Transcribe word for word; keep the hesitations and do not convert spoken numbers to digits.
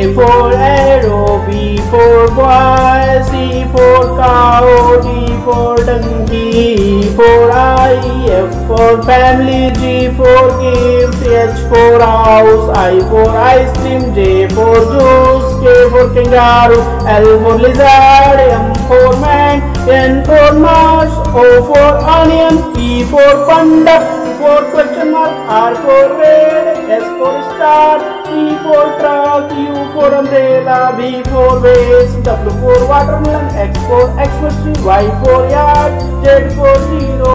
A for arrow, B for boy, C for cow, D for donkey, E for eye, F for family, G for gift, H for house, I for ice cream, J for juice, K for kangaroo, L for lizard, M for man, N for marsh, O for onion, P for panda, P for question mark, R for red, S for star, T for truck, U for umbrella, V for waste, W for watermelon, X for express, Y for yard, Z for zero.